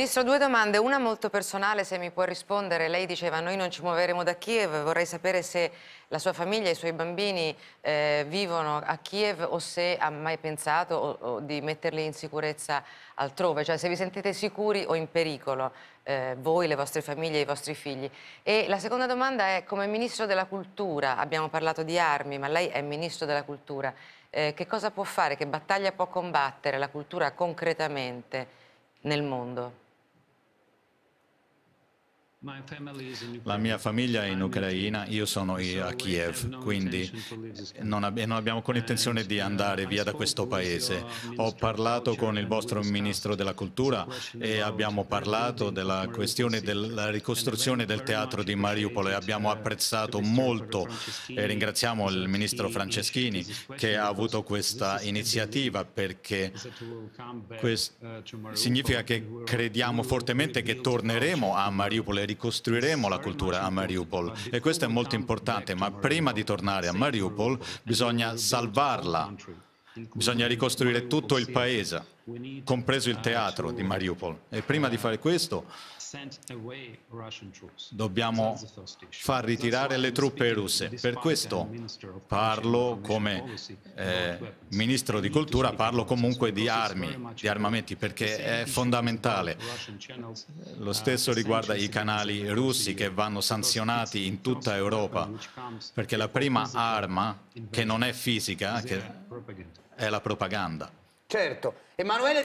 Ministro, due domande, una molto personale, se mi può rispondere. Lei diceva noi non ci muoveremo da Kiev, vorrei sapere se la sua famiglia e i suoi bambini vivono a Kiev o se ha mai pensato o di metterli in sicurezza altrove, cioè se vi sentite sicuri o in pericolo, voi, le vostre famiglie, i vostri figli. E la seconda domanda è, come Ministro della Cultura, abbiamo parlato di armi, ma lei è Ministro della Cultura, che cosa può fare, che battaglia può combattere la cultura concretamente nel mondo? La mia famiglia è in Ucraina, io sono a Kiev, quindi non abbiamo con intenzione di andare via da questo paese. Ho parlato con il vostro Ministro della Cultura e abbiamo parlato della questione della ricostruzione del teatro di Mariupol e abbiamo apprezzato molto e ringraziamo il Ministro Franceschini che ha avuto questa iniziativa, perché significa che crediamo fortemente che torneremo a Mariupol. Ricostruiremo la cultura a Mariupol e questo è molto importante, ma prima di tornare a Mariupol bisogna salvarla, bisogna ricostruire tutto il paese, compreso il teatro di Mariupol. E prima di fare questo dobbiamo far ritirare le truppe russe. Per questo parlo come Ministro di Cultura, parlo comunque di armi, di armamenti, perché è fondamentale. Lo stesso riguarda i canali russi che vanno sanzionati in tutta Europa, perché la prima arma che non è fisica è la propaganda. Certo, Emanuele.